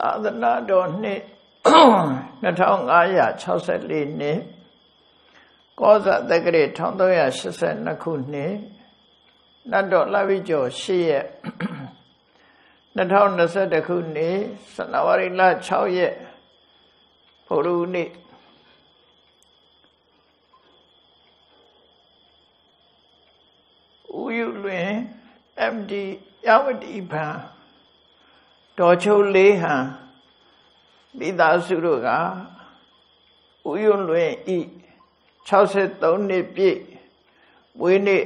သာသနာတော်နှစ် 2564 နှစ်ကောဇာတက္ကရာ 1382 ခုနှစ် နတ်တော်လှပြီကျော် 8 ရက် 2021 ခုနှစ် ဇန်နဝါရီလ 6 ရက် ဗုဒ္ဓနေ့ ဥယျာဉ် MD ရဝတိဘဏ် တော်ချုပ်လေးဟာမိသားစုတို့ကဥယျာဉ်လွင်ဤ ဒီနေ့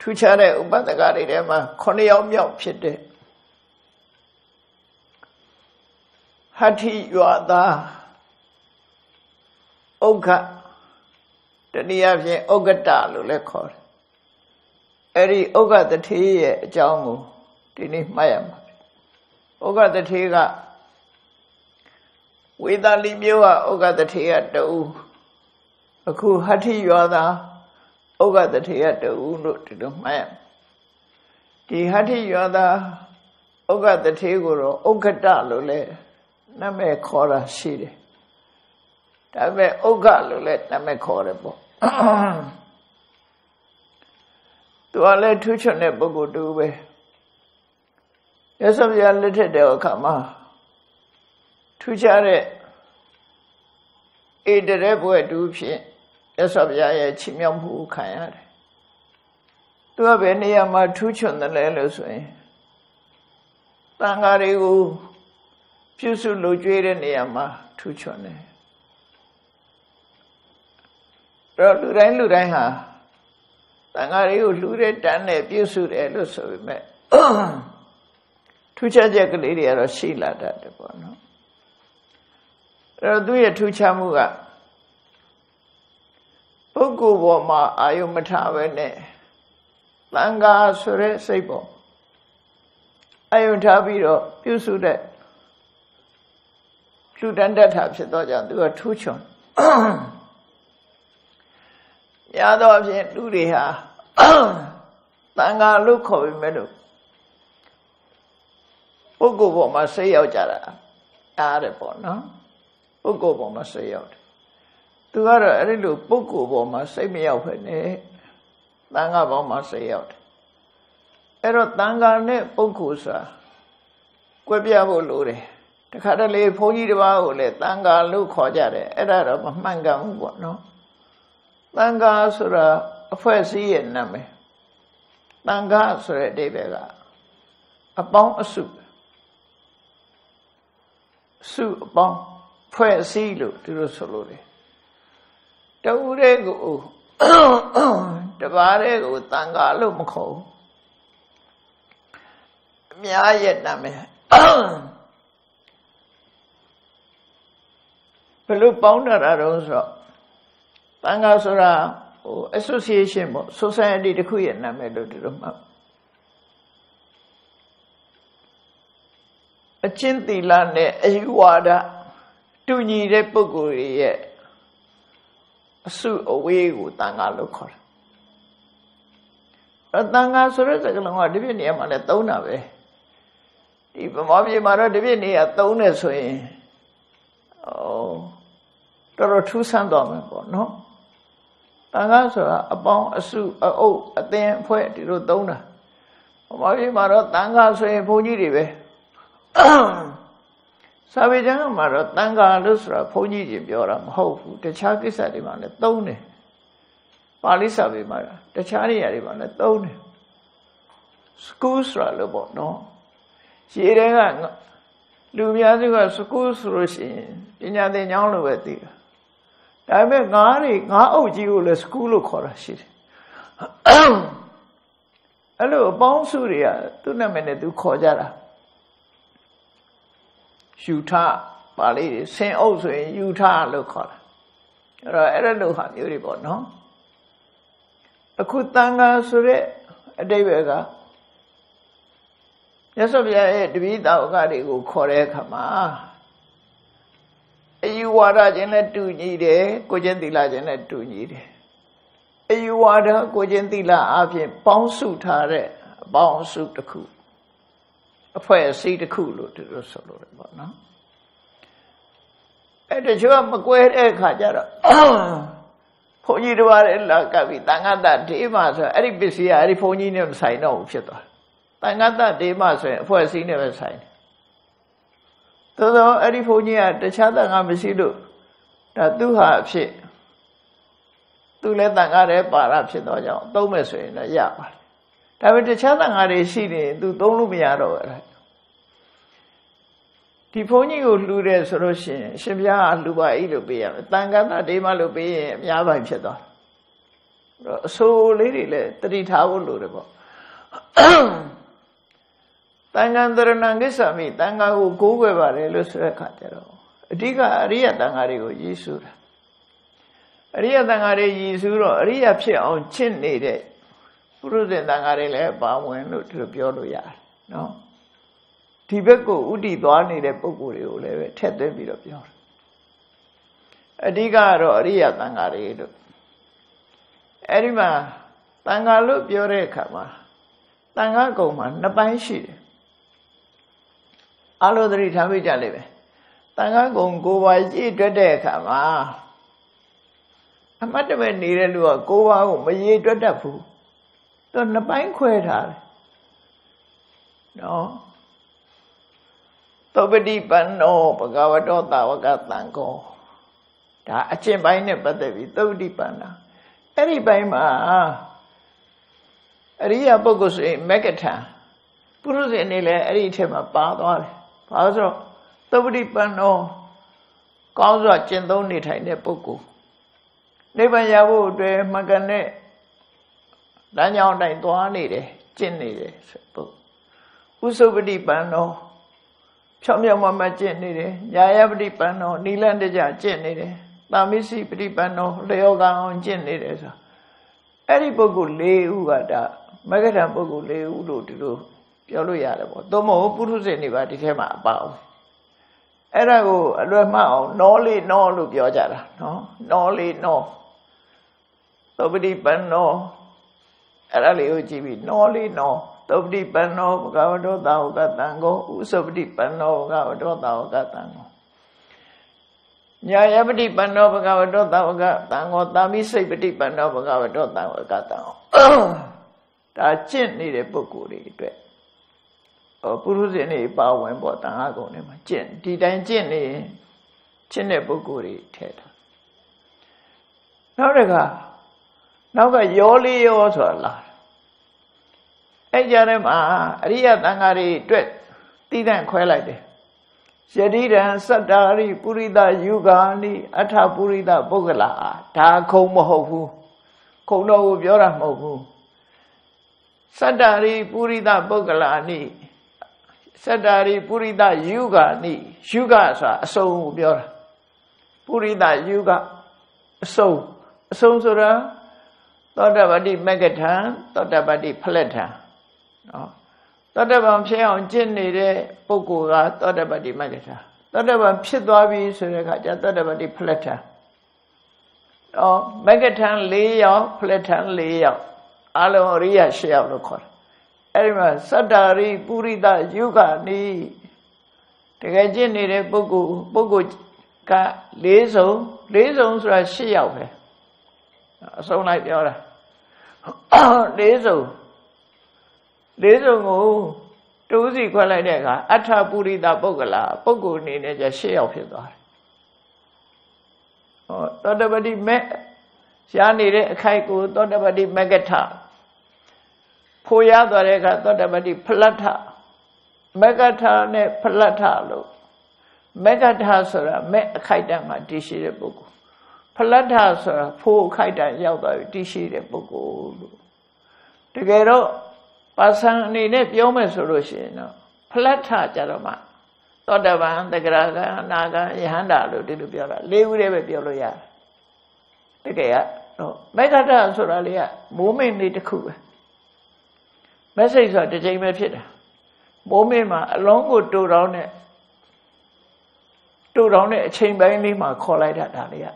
ထူးခြားတဲ့ဥပဒ္ဒကတွေထဲမှာ ဥက္ကတထေရတဦးလို့ဒီလိုမှတ်ရမယ်ဒီဟဋ္ဌိယောသာဥက္ကတထေရကိုတော့ဥက္ကတလို့လည်းနာမည်ခေါ်တာရှိတယ်ဒါပေမဲ့ဥက္ကလို့လည်းနာမည်ခေါ်တယ်ပေါ့သူကလည်းထူးချွန်တဲ့ပုဂ္ဂိုလ်တူပဲ ရစပ်ပြရဲ့ချီးမြှောက်မှုခံရတယ်သူကဘယ်နေရာမှာထူးချွန်တယ်လဲလို့ဆိုရင်တန်ဃာတွေကိုပြုစုလို့ကြွေးတဲ့နေရာမှာထူးချွန်တယ်အဲ့တော့လူတိုင်းလူတိုင်းဟာတန်ဃာတွေကိုလှူတဲ့တန်းနဲ့ပြုစုတယ်လို့ဆိုပေမဲ့ထူးခြားချက် ပုဂ္ဂိုလ်ပေါ်မှာအာယုံမထားဘဲနဲ့သံဃာဆိုတဲ့စိတ်ပေါ်အာယုံထားပြီးတော့ပြုစုတဲ့လှူဒန်းတတ်တာဖြစ်တော့ကြောင့်သူကထူးချွန်များသောအားဖြင့်လူတွေဟာသံဃာလို့ခေါ်ပေမဲ့လို့ပုဂ္ဂိုလ်ပေါ်မှာစိတ်ရောက်ကြတာအားတယ်ပေါ့နော်ပုဂ္ဂိုလ်ပေါ်မှာစိတ်ရောက်တယ် သူကတော့အဲ့ဒီလိုပုဂ္ဂိုလ်ပေါ်မှာစိတ်မရောက်ဖြစ်နေသံဃာပေါ်မှာစိတ်ရောက်တယ်အဲ့တော့သံဃာနဲ့ပုဂ္ဂိုလ်ဆိုတာကွဲပြားဖို့လိုတယ်တခါတလေဘုန်းကြီးတစ်ပါးကိုလည်းသံဃာလို့ခေါ်ကြတယ်အဲ့ဒါတော့မမှန်ကန်ဘူးပေါ့နော်သံဃာဆိုတာအဖွဲ့အစည်းရဲ့နာမည်သံဃာဆိုတဲ့အိဗယ်ကအပေါင်းအစုစုအပေါင်းဖွဲ့စည်းလို့သူတို့ဆိုလို့တယ် တဝါးတွေကိုတန်ဃာလို့မခေါ်ဘူးအများရဲ့နာမည်ဘယ်လိုပေါင်းတာတော့ဆိုတော့တန်ဃာဆိုတာဟို association ပေါ့ society တစ်ခုရဲ့နာမည်လို့ဒီလိုမှတ်အချင်းသီလနဲ့အယူဝါဒတူညီတဲ့ပုဂ္ဂိုလ်တွေရဲ့ အဆုအဝေးကိုတန်ဃာလို့ခေါ်တယ်။တန်ဃာဆိုတဲ့စကားလုံးကဒီပြည့်နေရာမှာလဲသုံးတာပဲ။ဒီဗမာပြည်မှာတော့ဒီပြည့်နေရာသုံးတယ်ဆိုရင်ဩတော်တော်ထူးဆန်းတော်မှာပေါ့နော်။တန်ဃာဆိုတာအပေါင်းအစုအအုပ်အသင်းအဖွဲ့ဒီလိုသုံးတာ။ဗမာပြည်မှာတော့တန်ဃာဆိုရင်ဘုန်းကြီးတွေပဲ စာပေကျမ်းမှာတော့တန်ဃာလို့ဆိုတာဘုန်းကြီးတွေပြောတာမဟုတ်ဘူးတခြားကိစ္စတွေမှာလည်းသုံးတယ်ပါဠိစာပေမှာတခြားနေရာတွေမှာလည်းသုံးတယ်စကူးဆိုတာလို့ပေါ့နော်ရေးတဲ့ကလူများစုကစကူးဆိုလို့ရှိရင်ပညာသင်ကျောင်းလိုပဲသိတာဒါပေမဲ့ငါးတွေငါးအုပ်ကြီးကိုလည်းစကူးလို့ခေါ်တာရှိတယ်အဲ့လိုအပေါင်းစုတွေကသူ့နာမည်နဲ့သူခေါ်ကြတာယူထ Pali Saint also in Utah local. Eraloha you report, no? A Kutanga Sure a Devega. Yes, of your correct. You are a genetuni, cogentilla genetuni. You are a cogentilla after bounce suit her, bounce suit the cool. A fire seat a cool to the solo. At the Jua Maguire Kajara. Pony to our Lakavi, Tangata Demas, Aribisi, Arifonium sign of Cheddar. Tangata Demas, for a senior sign. Though Arifonia, the Chatanga Misidu, that do have shit. To let Tangare Parapsi Dojo, Thomas in a yap. That with the Chatanga city, do Dolumiaro. Tiponi Lures Roshin, Shibia, Luba Ilubia, Tangana de Malubi, Yava Cheddar. So literally, 3,000 Lurebo. Tangandra Nangisami, Tanga who go over a lustre catero. Diga, Ria Dangario, Yisura. Ria Dangare Yisuro, Ria Psia on chin needed. Prudent Dangarele, Bamwen, Lutropioya. No. Tibeco, Udi, Dwani, the Pogurio, Ted bit of your. Diga, Ria Dangare. Erima, Tangalup, Yorekama. Tanga Goman, the Banshee. All the retirement live. Tanga Gong go by G to Decama. A matter of needed to a go out by G to Dapu. Don't the banquet her. No. Tobedi Pano, Pagawa Dota, Gatango. A chain by never the Vito di Pana. Anybody, ma. Ria Bogus in Megata. Purus in a retem a bath. Also, nobody but no cause or chendoni tiny poku. Never Yavo de Magane Danya Daintuani, Chinny, Sapo. Usobidi Pano, Chamia Mamma Chinny, Yayabdi Pano, Nilandeja Chinny, Lamisi Pano, Leoga on Chinny. Every poku lay Ugada, Magatan poku lay Udo to do. Domo Purus anybody came about. Erago, Ramao, Nolly, no, look your jara, no, Nolly, no. Nobody but no. Eralio Gibi, Nolly, no. Nobody but no, Gavado, thou got tango, Usobdi but no, Gavado, thou got tango. Yabadi but no, Gavado, thou got tango, Dami Sabidi but no, Gavado, thou got tango. That chin needed a book, Purusini bow and botango, Jin, did I Jinny Chinebuguri Ted. Noraga Noga Yoli also a lot. Ejarema, Ria Dangari, Dret, Didan Quality. Shadidan Sadari, Purida, Yugani, Atapurida, Bogala, Tako Mohovu, Kolo Vyora Mohu. Sadari, Purida, Bogalani. Sadari Purida Yuga ni Yuga sa so biora Purida Yuga so sura Todabadi Megatan Todabadi Paleta no Todabam se on chin ni de Pokuga Todabadi Megata Todabam Psidwabi Surekaja Todabadi Paleta no Megatan Leo Pletan Leo Alo Ria Shia Lokor Anyway, Sadari, Purida, Yuga, Ni, the Gajini, Bogu, Boguka, Lezo, Lezons are she out here. So like the other. Lezo, Lezo, Dozi Qualadega, Atta Purida, Bogala, Bogu, Nina, she out here. Oh, not nobody met, Shani, Kaiku, not nobody Megata. Poya Dorega thought about the Plata Megata ne Plata lo Megata sora me Kaidanga dishi de Bogu Plata sora Po Kaida Yauda dishi de Bogu Together Pasang Nine Yome Solution Plata Jarama Todavan, the Graga, Naga, Yahanda, little Biola, leave whatever Bioloya. The Gaya, no, make a dance or Alia, Bowman need a coup. Message of the Jamie Fitter. Bowman, long go two round it, chain by any my call like that, Alia.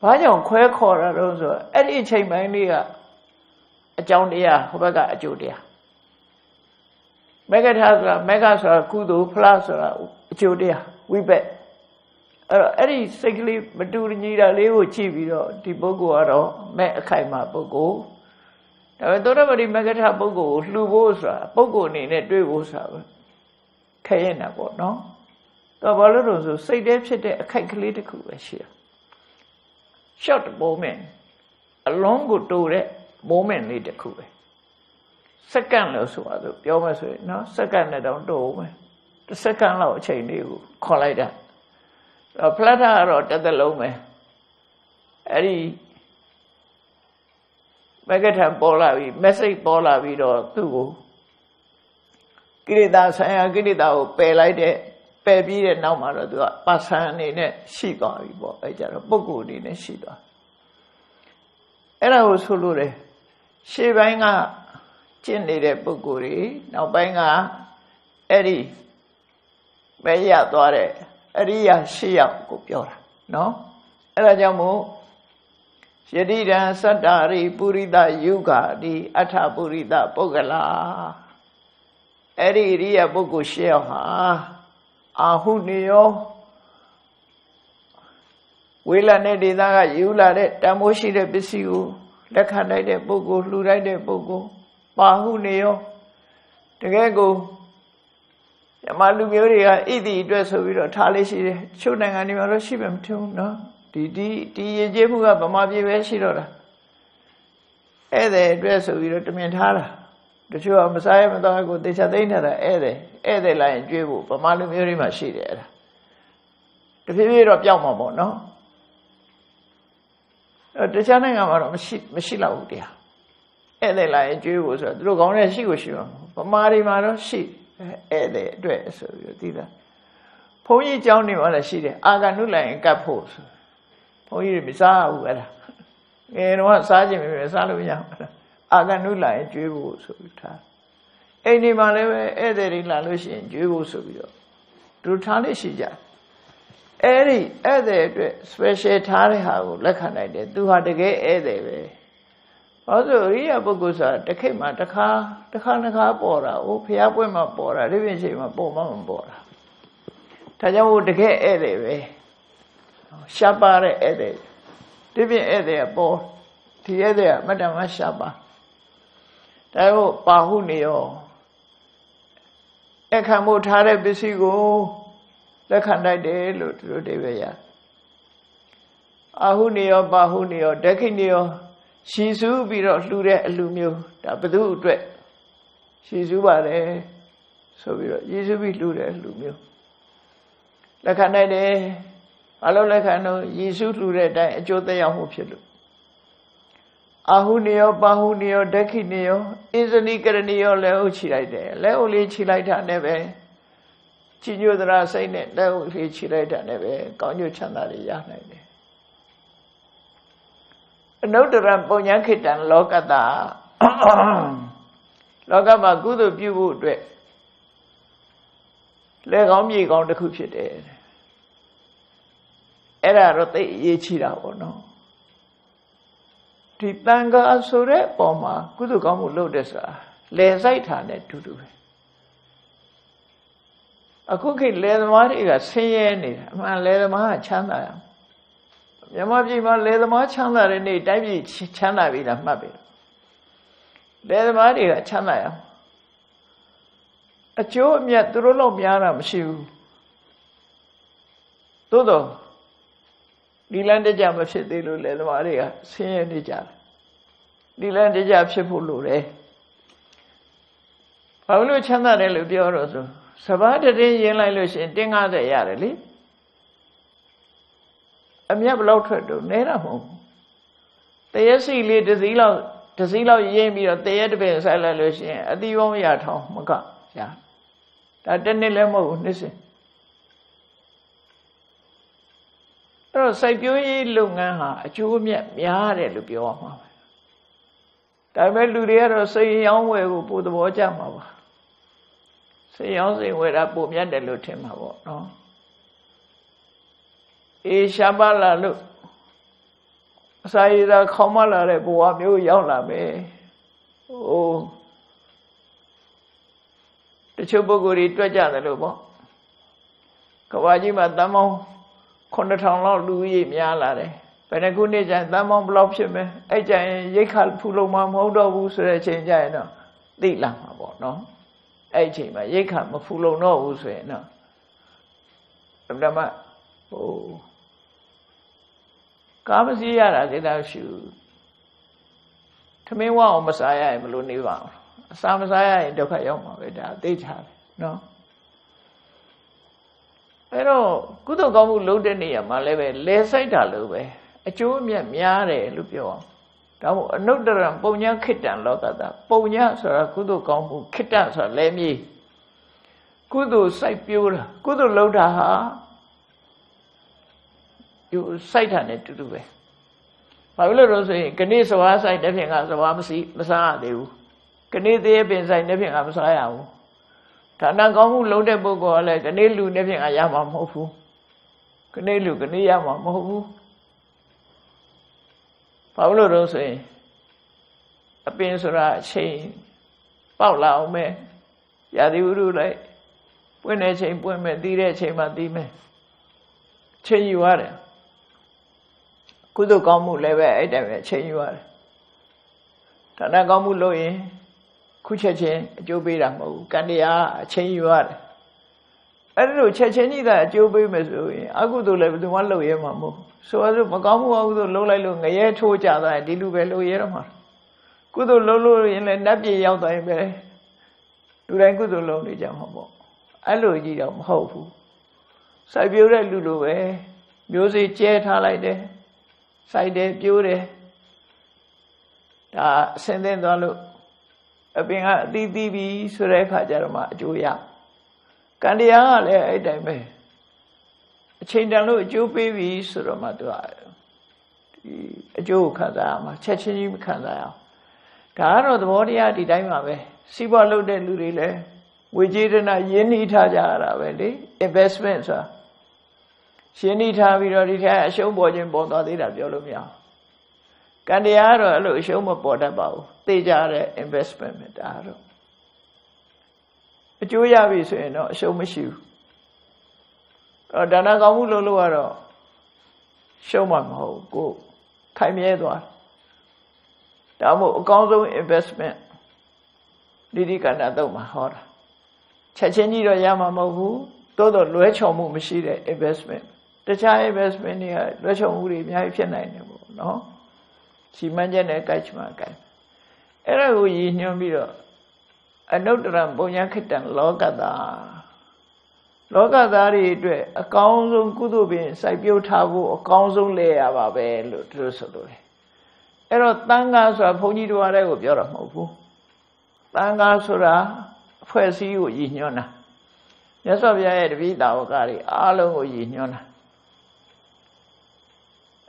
Pajon, queer caller also, any chain by any a Johnia, Hobaga, a Judia. Megatasa, Kudu, Plaza, Judia, we bet. Any sickly, but do need a little chivio, Tiboguaro, Mekaima Bogo. I don't know the Megata Bogo, Lubosa, Bogoni, and Dubosa. Cayena, what no? The Valeroso say they've said a calculated question. Short bowman, a long good door, bowman lead the coup. Second loss was the Yomas, no, second I don't do. The second law chain you call like that. A platter or the lome. Any Megatan Bolavi, Messy Bolavi or two. Girida Saya Girida, pay like that, pay be and now Maradua, Passan in a Shiga, a Jarabogu in a Shida. And I was Hulure. She rang up. Buguri, now banga, Eddie, Maya Dore, Edia, Shia, Copiora, no? Erajamu, Shedida, Sadari, Burida, Yuga, the Ataburida, Bogala, Eddie, Ria Bogushia, Ahunio, Willa Nedida, you let it, Damoshi de Bisiu, Lakana de Bogo, Lura de Bogo. Mahu Neo, the Gago, the Maluguria, Idi dress of it or Talish, children animal or shipment too, no? Did Jemuga, Mamabi Veshidora? Ede dress of it to Mentara. The two of Messiah and Dago, they said another, Ede line Jebu, but Malumuri Mashida. The figure of Yamamo, no? The Jananga Mashila Udia. Ede like Jews, look on as she was sure. But Mari Maro, she, Ede, dress, you did. Pony Johnny on a city, Aganula and Capos. Pony bizarre weather. And one sergeant with Salavia, Aganula and Jews. Any man ever Ede in La Lucy and Jews of you. To Tanishija. Ede, Ede, special Tariha, like I did, do how to get Ede. Also, Ria Bogusa, the Kema, the car, Bora, Opia Wema Bora, living Shima Boma Bora. Tajamu de Gay Ede, Shabare Ede, living Ede, Bo, Tiede, Madame Shaba. Tao Bahunio Ekamu Tare Bisigo, the Kandai de Lutru de Vea. Ahunio, Bahunio, Dekinio. She's who be not lure alumio, Tabadu dread. She's who are there, so we be lure alumio. Like an idea, alone like I know, Yesu lure that Jodea Hopilu. Ahunio, Bahunio, Dekinio, is a Nicaranio Leochilite, Leoli Chilita never. Chinu the Rasain, Leoli Chilita never, Gonyo Chanari Yanade. No, the Ramponyankit and Logada Logama good of you would dress. Leg on ye gone the cushion there. Era rote ye chira or no. Titanga sore poma, good to come with Lodesa. Lay sight on it to do. A cooking leather say any man leather mar chana. Yamajima led the much under in a David Chana with a mabby. Led Maria Chana. A Joe Miat Rolo Miaram shoe. Dodo Dilanda Jam said they do led Maria, seeing the jab. Dilanda Jab Sepulure Pablo Chana de Lubioroso. Savada de Yellow and Dinga de Yareli. I am not allowed to do that. They are silly, the zilla yammy or the advance allusion at the Omia Tom Maga. That didn't let me listen. So, psychology long ha, chu me miare lu bioma. Tame lu dear, say young way who put the watch up. Say young thing where I put me at the lutim. No. E shabala look. Say the comala rebuam you young me. Oh. The chuboguri to Janalubo. Kawaji Madamo. Conatang Louis Mialare. Penaguni and Damon Blobshim, Ajan Yakal Puloma, Modo Wuser, Changina, the Lamabo, no? Ajima, Yakam, a Fulo no Wuser, no. Abdama, oh. Come see, I did our shoe. To me, one Messiah, I'm lonely one. Some Messiah in Dokayoma without data, no? Pero good of loaded near Maleve, less I dalove. A chumia miare, lupio. Another and Ponya kitten lot at that. Ponya, sir, good of gombu, kittens are lemmy. Good of sight pure, good of load aha. You sight on it to do it. My little say, Ganes of us, I never as a warm sea, Massa do. Ganes the airpins, I never as I am. Tanagamu loaded book or like a nail, nothing I am on Hofu. Canelu, Ganayam on Hofu. Pablo Rose, a pinsura chain, Paula me, Yadiuru like when I chain women, dear chain my demon. Chain you are. Kudokamu leva, I never chain you are. Tanagamu loy. Kuchachen, Jobiramu, Gandia, chain you are. I don't know, Chachen either, Joby Missouri. I go to live the one lawyer, Mamu. So I look Magamu out of Lola Lunga, yea, told each other, I did do well, Yerma. Good old Lolo in a nappy out of Iberia. Do I go to Lonely Jamamo? I love you, I'm hopeful. Siberia Lulu, music, jet, holiday, side, beauty. Send them the look. Being the DB, Sureka Jarama, Juya. Candia, I dame. Chindalo, Jew baby, Suramadu. A Jew Kazama, Chechenim Kazam. Taro the Moria, the Dime, Sibalo de Lurile, Wajidana Yenita Jara, Vendi, investments. Sienita, we already had a show boy in Bondadilla, Yolomia. Candia, a little show more portable. They are investment. But you are saying, no, show me shoe. Or Danagamulo Luaro. Show my home, go. Time Edward. Damo Gonzo investment. Lidikanado Mahora. Chacheniro Yamamohu, Dodo Luechomu Machine investment. The child investment here, Luechomuri, Miafian, no? She mentioned a catch market. Era who ye knew me. I know that I'm Bonyaket and Logada. Logadari do a council Kudubin, Sibio Tavu, a council lay above a Trusado. Era Tangas or Pony to Arab of Yoramobu. Tangasura, first you, Yinyona. Yes, of your head, Vida Ogari, Alo Yinyona.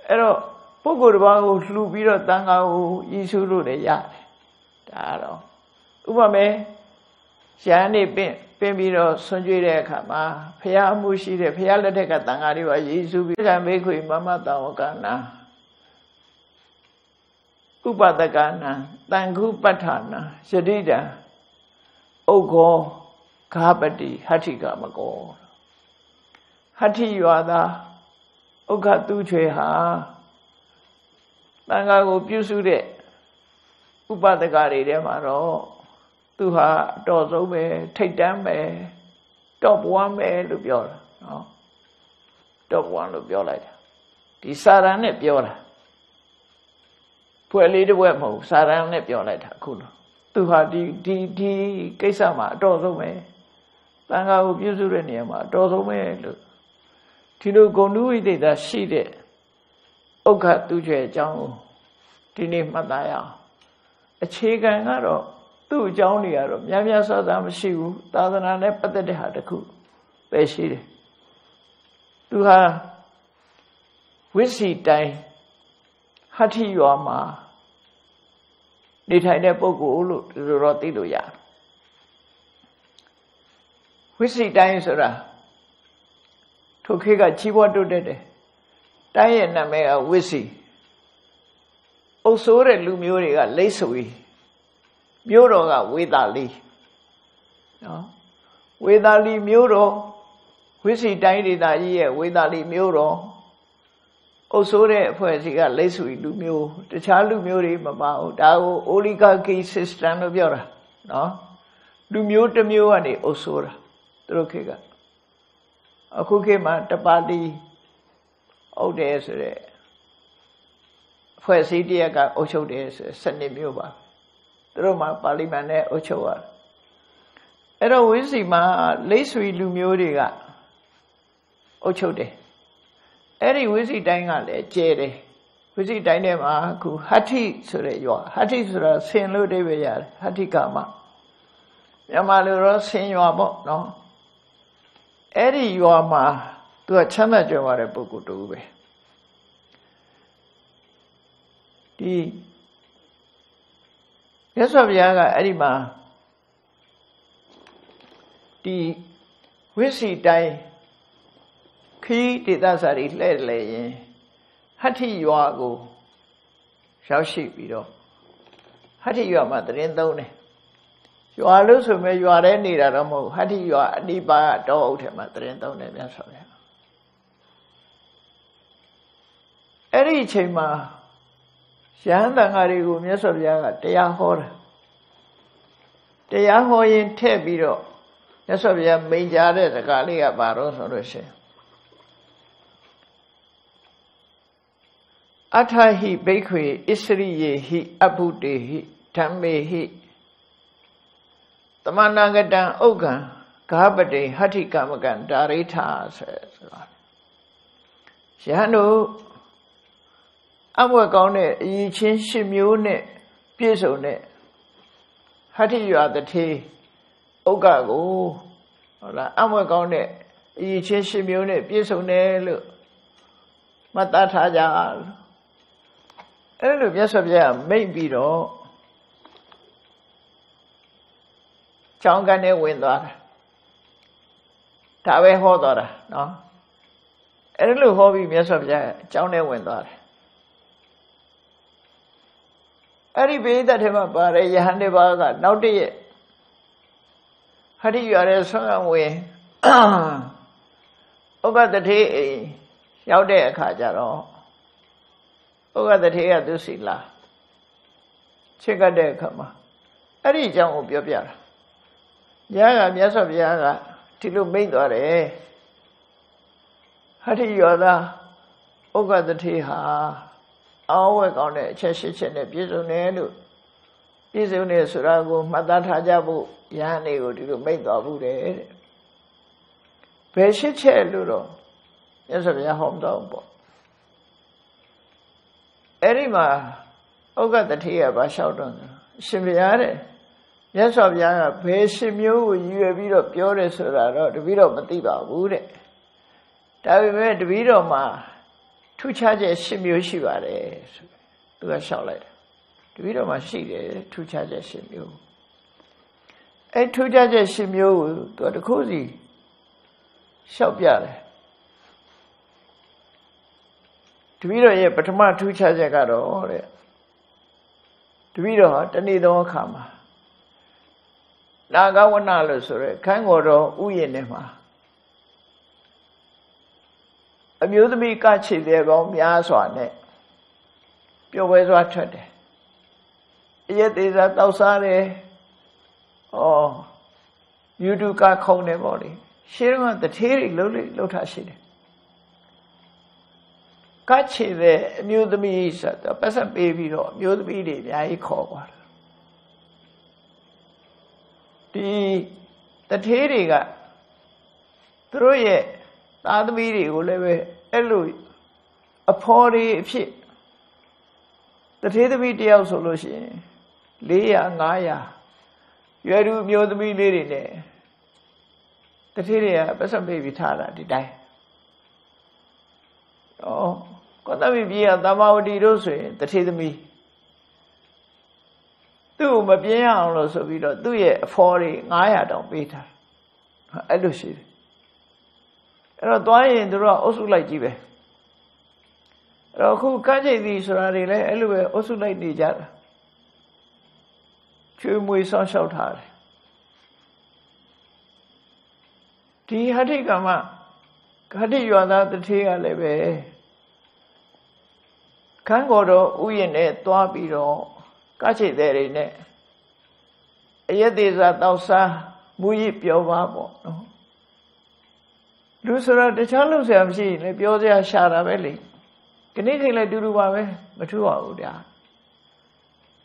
Era Pogurba, Lubiro Tangao, Isuru de Yard. Daro. Ubame, Jani Bimiro, Sunjure Kama, Pia Mushi, the Piala Tangari, or Yizu, and make with Mamma Dawagana. Upadagana, Tangu Patana, Shadida, Ogo, Kabadi, Hatigamago. Hati Yuada, Okatucheha, Tangago Pusure. Upadagari demaro, Tuha, Dozobe, take down me, top one me, Lubiola, no? Top one Lubiola. The Saran Nebiola. Poor lady Wemo, Saran Nebiola, Kuno. Tuha, D. Kesama, Dozome, Langa Ubusuraniama, Dozome, Tino Gonui did that she did. Oka Tuje Jango, Tini Mataya. A chicken arrow, two Johnny arrow, Yamia Sadam shoe, thousand and a pathetic had a coup. They she do her ဝိစီတိုင်ဟဋ္ဌိရွာမှာနေထိုင်တဲ့ပုဂ္ဂိုလ်လို့ဆိုတော့သိလို့ရတယ်ဝိစီတိုင်ဆိုတာထိုခေတ်ကကြီးပွားတိုးတက်တယ်တိုင်းရဲ့နာမည်ကဝိစီအုပ်ဆိုးတဲ့လူမျိုးတွေကလိမ့်ဆွေမျိုးတော်ကဝေသာလီနော်ဝေသာလီမျိုးတော်ဝိစီတိုင်းဒေသကြီးရဲ့ဝေသာလီမျိုးတော်အုပ်ဆိုးတဲ့အဖွဲ့အစည်းကလိမ့်ဆွေလူမျိုးတခြားလူမျိုးတွေမပါဘူးဒါကို oligarchy system လို့ပြောတာနော်လူမျိုးတစ်မျိုးကနေအုပ်ဆိုးတာသူတို့ခေတ်ကအခုခေတ်မှာတပါတီအုပ်တယ်ဆိုတဲ့ဖွဲ့စည်းတရကအုပ်ချုပ်တယ်ဆိုစနစ်မျိုးပါသူတို့မှာပါလီမန်နဲ့အုပ်ချုပ်ရအဲ့တော့ဝိစီမှာလိမ့်ဆွေလူမျိုးတွေကအုပ်ချုပ်တယ်အဲ့ဒီဝိစီတိုင်းကလည်းကျဲတယ်ဝိစီတိုင်းထဲမှာအခုဟဋ္ဌိဆိုတဲ့ရွာဟဋ္ဌိဆိုတာဆင်လို့အဓိပ္ပာယ်ရတယ်ဟဋ္ဌိကာမမြန်မာလူတော့ဆင်ရွာပေါ့နော်အဲ့ဒီရွာမှာသူကချမ်းသာကြွယ်ဝတဲ့ပုဂ္ဂိုလ်တူပဲဒီရသော်ဘုရားကအဲ့ဒီမှာဒီဝိစီတိုင်းခီးဒေသစာရီလှည့်လေရင်ဟဋ္ဌိရွာကိုရောက်ရှိပြီးတော့ဟဋ္ဌိရွာမှာသရင်သုံးတယ်ရွာလို့ဆိုမဲ့ရွာထဲနေတာတော့မဟုတ်ဟဋ္ဌိရွာအနိပါတောအုပ်ထဲမှာသရင်သုံးတယ်များဆိုတယ်အဲ့ဒီအချိန်မှာရဟန်းတန်ဃာတွေကိုမြတ်စွာဘုရားကတရားဟောတာတရားဟောရင်ထည့်ပြီးတော့မြတ်စွာဘုရားမိန့်ကြားတဲ့စကားလေးကဘာလို့ဆိုလို့ရှိရင်အထာဟိဘိက္ခွေဣစရိယေဟိအဘုတေဟိဓမ္မေဟိသမဏဂတံဥက္ကံဂါပတိဟဋ္ဌိကမကံဒါရိထာဆိုတာရဟန်းတို့အဘွယ်ကောင်းတဲ့အည်ချင်း၈မျိုးနဲ့ပြည့်စုံတဲ့ဟဋ္ဌိရွာတထေဥက္ကကိုဟုတ်လားအဘွယ်ကောင်းတဲ့အည်ချင်း၈မျိုးနဲ့ပြည့်စုံတယ်လို့မှတ်သားထားကြအဲ့လိုမြတ်စွာဘုရားမိန့်ပြီးတော့ကျောင်းကနေဝင်သွားတာဒါပဲဟောသွားတာနော်အဲ့လိုဟောပြီးမြတ်စွာဘုရားကျောင်းထဲဝင်သွားတယ်အဲ့ဒီဘိဓတ်ထဲမှာပါတဲ့ယဟန်တစ်ပါးကနောက်တည့်ရက်ဟဋ္ဌိရွာရဲ့ဆွမ်းကံဝင်ဥက္ကတထေအိမ်ရောက်တဲ့အခါကျတော့ဥက္ကတထေကသူစီလာချစ်ကတ်တဲ့အခါမှာအဲ့ဒီအကြောင်းကိုပြောပြတာညာကမြတ်စွာဘုရားကဒီလိုမိန့်သွားတယ်ဟဋ္ဌိရွာသားဥက္ကတထေဟာအဝဲကောင်းတဲ့အချက်ရှိချက်နဲ့ပြည့်စုံတယ်လို့ပြည့်စုံတယ်ဆိုတာကိုမှတ်သားထားကြဖို့ယဟန်တွေကိုဒီလိုမိတ်တော်ဘူးတဲ့ဘယ်ရှိချက်လို့တော့မြတ်စွာဘုရားဟောတော်ပေါ့အဲ့ဒီမှာဥက္ကတထေရဘာလျှောက်တော့ရှင်ဘုရားတဲ့မြတ်စွာဘုရားကဘယ်ရှင်မျိုးကိုရည်ရွယ်ပြီးတော့ပြောတယ်ဆိုတာတော့တပည့်တော်မသိပါဘူးတဲ့ဒါပေမဲ့တပည့်တော်မှာထူးခြားချက်၈မျိုးရှိပါတယ်သူကလျှောက်လိုက်တယ်တပည့်တော်မှာရှိတယ်ထူးခြားချက်၈မျိုးအဲထူးခြားချက်၈မျိုးကိုသူကတစ်ခုစီလျှောက်ပြတယ်တပည့်တော်ရဲ့ပထမထူးခြားချက်ကတော့တဲ့တပည့်တော်ဟာတနေ့သောအခါမှာနာဂဝနလို့ဆိုရဲခန်းတော်တော်ဥယျာဉ်ထဲမှာအမျိုးသမီးကခြေသေးကောင်းများစွာနဲ့ပျော်ပွဲစွာထွက်တယ်အရက်သေးစားတောက်စားတယ်ဩ YouTube ကခုံတယ်ပေါ့လေရှေးတုန်းကတထေးတွေလှုပ်ထားရှိတယ်ကခြေသေးအမျိုးသမီးဆိုတော့ပတ်ဆက်ပေးပြီးတော့အမျိုးသမီးတွေအများကြီးခေါ်သွားတယ်ဒီတထေးတွေကသူတို့ရဲ့သားသမီးတွေကိုလည်းပဲအဲ့လိုအဖော်တွေအဖြစ်တထေးသမီးတယောက်ဆိုလို့ရှိရင်400 500ရွယ်သူမျိုးသမီးလေးတွေနဲ့တထေးတွေကပတ်စံပေးပြီးထားတာဒီတိုင်းဩ What Kangoro, Uyene, Tuabiro, Kachi derine. Yet is that Nausa, Muyip Yovamo. Lusura de Chalus have seen a Biodia Sharavelli. Can anything like Duruave, Matua Udia?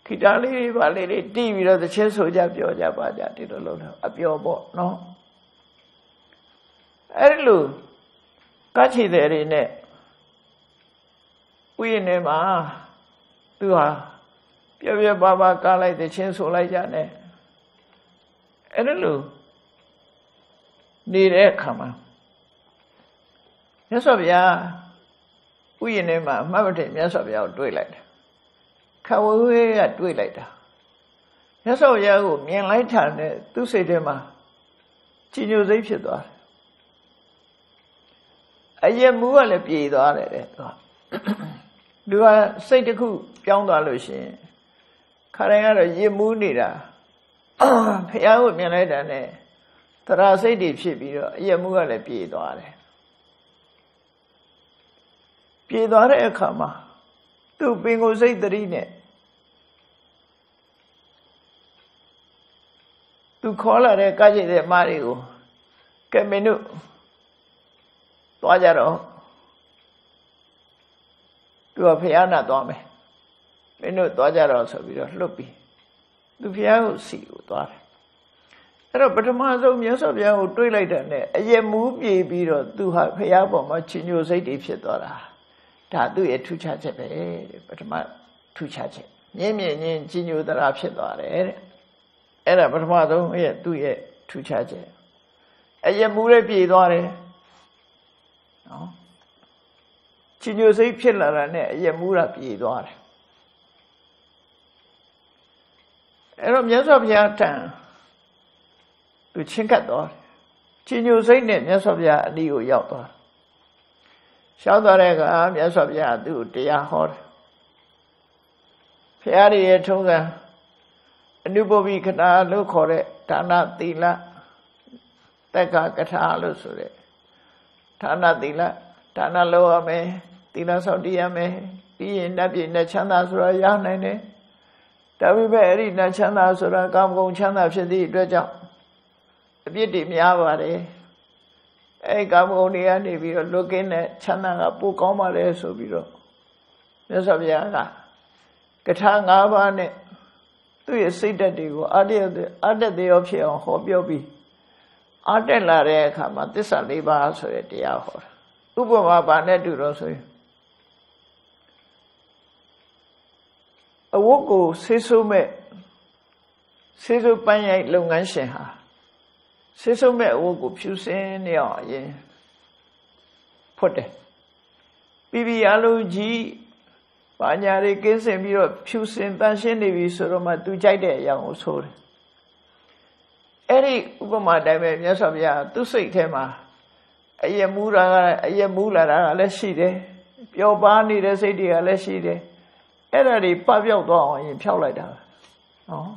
Kidali Valley, TV, the Chesoja, Bioja Baja, did alone up your boat, no? Erlu, Kachi derine. We name ah, do ah, Pia Baba Kala the Chenso Lajane. Erelu need air come. Yes of ya, we name ah, Mamma, yes of ya, do it. Come away at do it. Yes of ya, me and light hand, do say them ah. Chino Zipshidor. I am moving a pie on it. Do I say the coup, young Lucy? Carrying a year moonida. Pay out me later, eh? Tara say the ship, ye moola piedore. Piedore, come. Two bingo say the rene. To call her a gadget de Mario. Camino. Toyaro. To a piano dome. We know Dodgeros of your loopy. Do Piao see you, daughter. But a man's own years of your two later, a year move ye be or do her pay up or much in your say if you daughter. That do it to charge a pay, but a man to charge it. Name and genu the rapture daughter, eh? And a but a man's own year do it to charge it. A year move be daughter. No. Chino say pillar and Yamura Piedor. Erom yes of Yatan to Chinkador. Chino say name yes of Ya, Leo Yator. Shadorega, yes of Ya, do Diahor. Piari Etoga, a new bobby can look for it, Tana Dila, Taka Catalusure, Tana Dila, Tana Loa me. Tina Saudia me, be in the Chana Sura Yanane. Tabi Berry, Nachana Sura, Gamgo Chana Shadi, Draja. A beauty miavare. A Gamgonia, if you're looking at Chana Pukomare Subiro. Nesaviana. Katangavane. Do you see that you are the option of Hobiobi? Adelare come at this Aliba Suretiahor. Ubama Banedurosui. A woko Sisume Sisu Panya Lungansheha Sisume Woko Pusin Yaw Pote Bibi Alu G Panyari Kins and Bureau Pusin Tanshin Soroma to Jide Yang Sore. Eri Ubama Dame Yasavia to say Tema a Yamura a Yamulara Leshide Yobani Residia Leshide. Every Pavio dog in Piolada. Oh,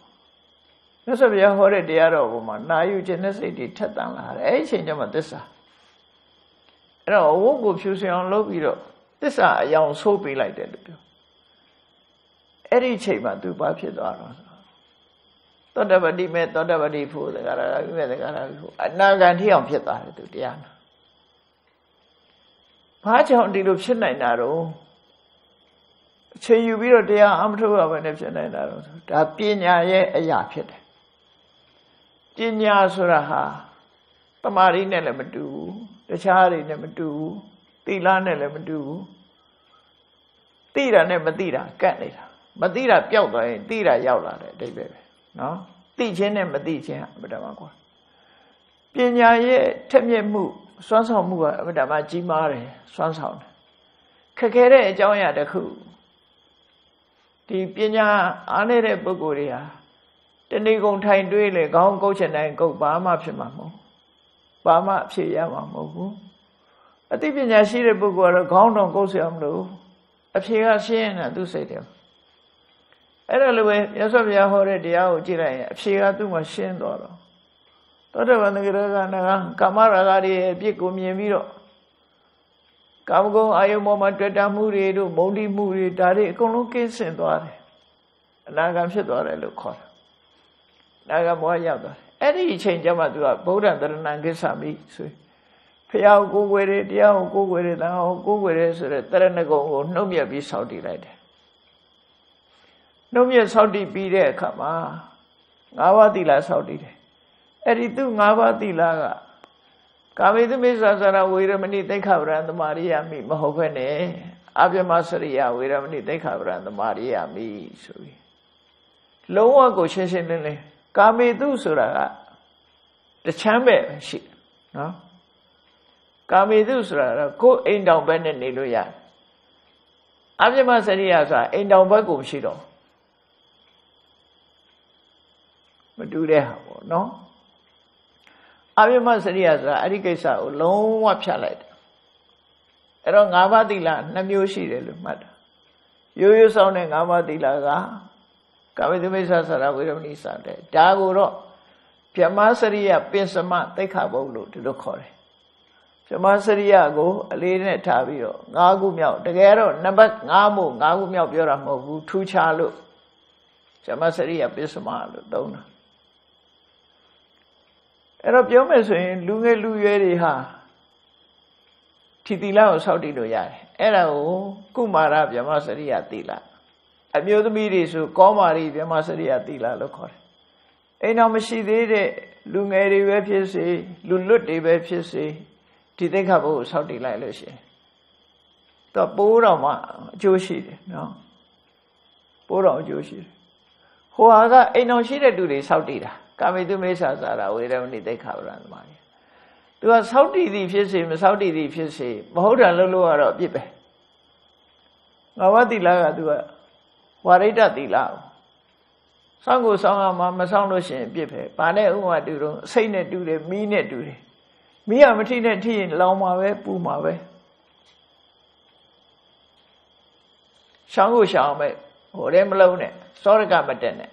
Yes, of your horrid dear woman, now you generously tatan her, eh, change of Madessa. And I won't go choosing on low below. This are young soapy like that. Eddie chamber to Bapi Dora. Don't ever de met, don't ever de fool the Garago, and now can't hear on Pietà to Diana. Patch on the Lupshin I narrow. Say you will dear Amtu Tapina ye a yakit. Tinya Suraha Pamari Nelamadu, the Chari Nemadu, Tila Nelamadu, Tira Nemadira, Canada, Madira Pyoga, Tira Yaula, they baby. No? Teaching and Madija, Madamago. Pinya ye, Temye Moo, Swanson Moo, Madamaji Mare, Swanson. Kakere Joya the Who. The Pinya Anere Boguria. The Nigon Time Dwelly, Gong Gochan and Go Bama Pimamo. Bama Psiamamu. A Tipinya Sire Bogor, Gong on Gosiamlu. A Psia Sien, I do say them. And all the way, Yasovia Hore Diao Jirai, Psia do my Sien Doro. Totavan Girana, Kamara Lari, Bigumi Miro. Kamgo, Ayomoma Dretamuri, Modi Muri, Dari, Konuke Sendore. Nagam Sedore Lukor. Nagamoyada. Any change Yamadua, Boda, the Nangisami. Piao go with it, Yao go with it, now go with it, Teranago, no mere be Saudi lad. No mere Saudi be there, Kama. Avadila Saudi. Editu Avadila. Kami itu misalnya orang dekhabaran tu mari kami mahukannya, abjad masriya orang dekhabaran tu mari kami suvi. Lomba khusus ini, kami itu suraga, tercembe sih, no? Kami itu suraga, ko endang bener nilu ya, abjad masriya sa endang bagus sih dong, betul deh, no? Abimas Riaza, Arikesa, long wapshalad. Erong Avadila, Namyoshi Relumad. You use on an Avadilaga, Kavadimisa Saraviramisa, Daguro, Piamasaria, Pinsama, Tekabolo, to look for it. Piamasaria go, Alina Tavio, Nagumio, Dagero, Nabat, Namu, Nagumio, Yoramogu, Tuchalu, Piamasaria, Pinsama, Dona. Erop jomel sini lunge luye dia, tila usahdi doya. Erau kumara biamasariya tila. Abiodu mirisu komari biamasariya tila lokor. Enam sih deh lunge riwe pesi, lunlut riwe pesi, tite kabu usahdi lai lese. Tapi pura ma joshi, no, pura joshi. Huaga enam sih deh duri usahdi lah. Kami itu mesra sahaja, orang ini dekhabaran mari. Tuan Saudi di sini, mahuran lalu ada apa? Awat dilaga tuan, warita dilaga. Sanggup sangat mama sanggup sih, apa? Panen umat dulu, sini dulu, mini dulu. Mia mesti nanti lama we, puma we. Sanggup sangat, orang melayu ne, sorga macam ne,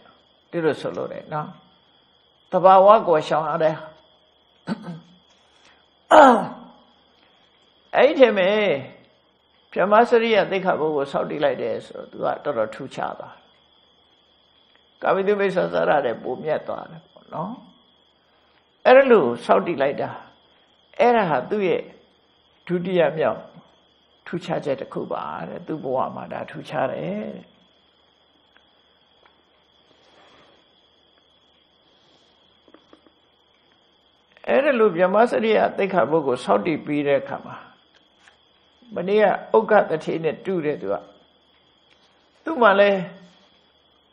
terus solo ne, no. Tabawa go shang ada. Aje me, Piamasariya dekhabu Saudi lai des, tuat terus cuci apa. Kami tu biasa sahaja deh, bumia tuan, no. Eralu Saudi lai dah, erah tu ye, tu dia miao, cuci je tak kubar, tu buat mana cuci eh. Era lu Piamasariya dekhabu go Saudi pira kama. Bania ogat tadi ni tu dia tu. Tu malah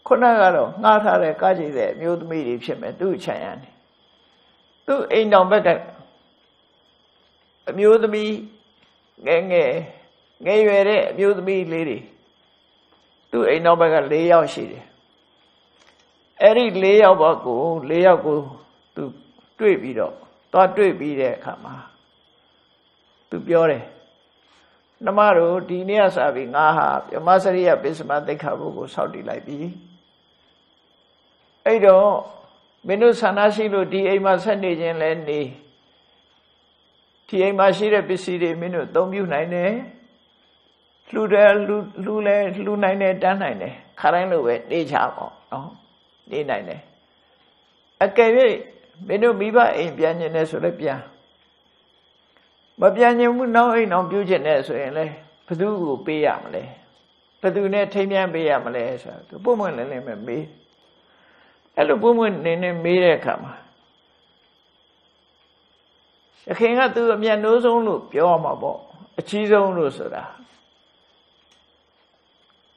kena kalau ngata le kaji le miut miri psem tu caya ni. Tu endang betul. Miut miri ngeng ngai mere miut miri leri. Tu endang betul leyau sih. Eri leyau baku tu dui biro. Tuan dua biri kama, tu biore. Nama ro di ni asabi ngah, Piamasariya pesma dekhabu go Saudi lai bi. Aido, menu sanasi lo di aimasan dejen lendi. Di aimasire pesire menu tombiu naine, lu naine dan naine, karang lo we dejago, de naine. Akai. Beno biba in bianya nesulah biar. Bianya mungkin naik nampil jenis soalnya, perlu biar malay. Paduna Tamian Bea Malaysia, the woman and me. And the woman named me come. A king had to a mere nose on loop, your mamma, a cheese on loser.